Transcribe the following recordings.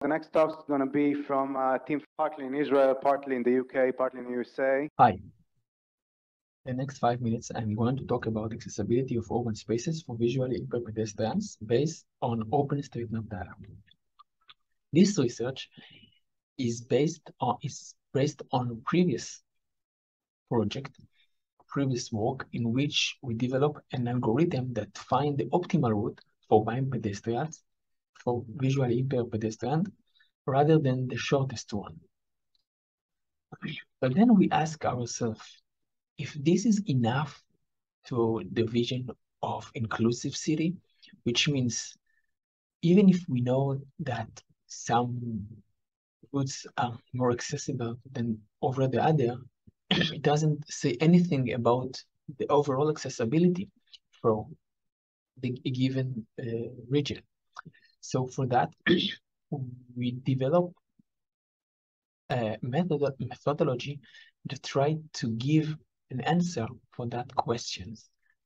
The next talk is going to be from a team partly in Israel, partly in the UK, partly in the USA. Hi. The next 5 minutes, I'm going to talk about accessibility of open spaces for visually impaired pedestrians based on OpenStreetMap data. This research is based on previous work in which we develop an algorithm that finds the optimal route for blind pedestrians, for visually impaired pedestrians, rather than the shortest one. But then we ask ourselves if this is enough to the vision of inclusive city, which means even if we know that some routes are more accessible than over the other, it doesn't say anything about the overall accessibility for the given region. So for that, we develop a methodology to try to give an answer for that question: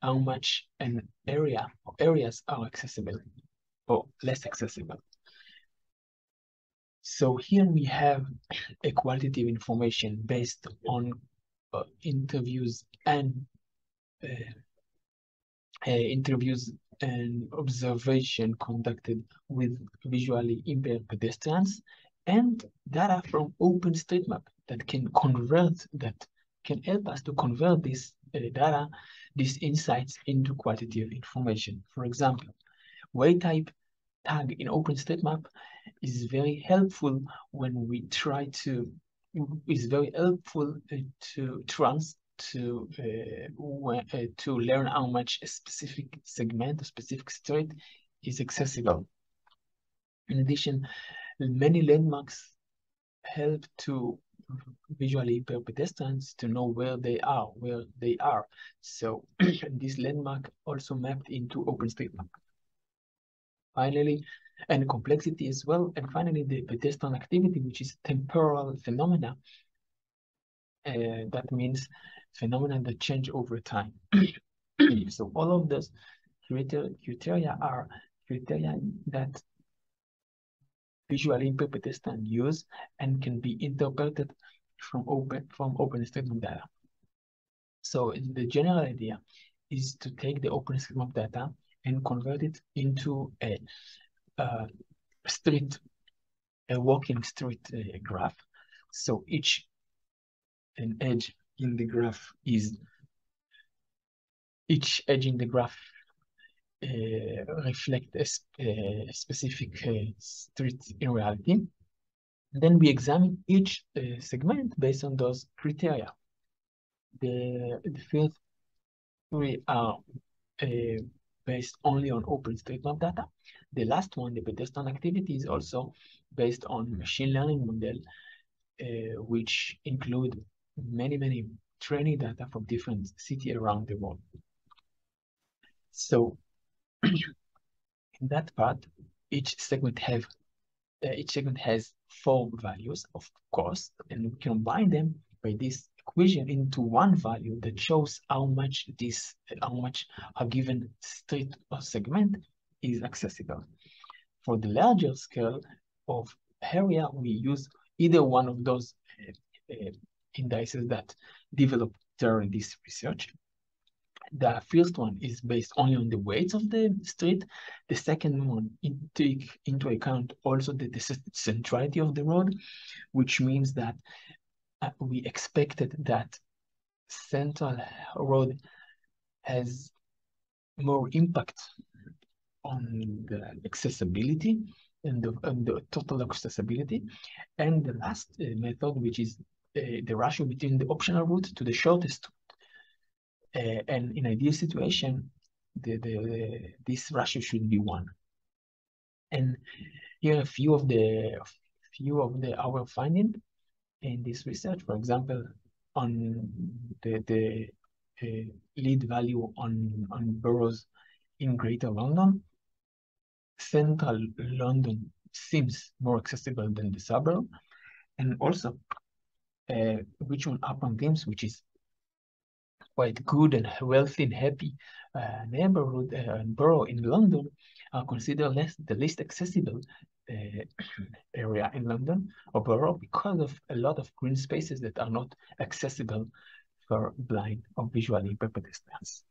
how much an area or areas are accessible or less accessible. So here we have a qualitative information based on interviews and observation conducted with visually impaired pedestrians, and data from OpenStreetMap that can help us to convert this data, these insights, into qualitative information. For example, way type tag in OpenStreetMap is very helpful when we try to to learn how much a specific segment, a specific street is accessible. In addition, many landmarks help to visually impaired pedestrians to know where they are, So this landmark also mapped into OpenStreetMap. Finally, and complexity as well. And finally, the pedestrian activity, which is temporal phenomena. That means phenomena that change over time. So all of those criteria are criteria that visually impaired pedestrians use and can be interpreted from OpenStreetMap data. So the general idea is to take the OpenStreetMap data and convert it into a walking street graph. So each edge in the graph reflects a specific street in reality. And then we examine each segment based on those criteria. The field three are based only on OpenStreetMap data. The last one, the pedestrian activity, is also based on machine learning model, which include many training data from different cities around the world. So in that part, each segment has four values, of course, and we combine them by this equation into one value that shows how much a given street or segment is accessible. For the larger scale of area, we use either one of those indices that developed during this research. The first one is based only on the weights of the street. The second one takes into account also the centrality of the road, which means that we expected that central road has more impact on the accessibility and the total accessibility. And the last method, which is the ratio between the optional route to the shortest route. And in ideal situation, this ratio should be 1. And here are a few of our findings in this research. For example, on the lead value on boroughs in Greater London, central London seems more accessible than the suburb, and also Richmond upon Thames, which is quite good and wealthy and happy neighborhood and borough in London, considered the least accessible area in London or borough because of a lot of green spaces that are not accessible for blind or visually impaired pedestrians.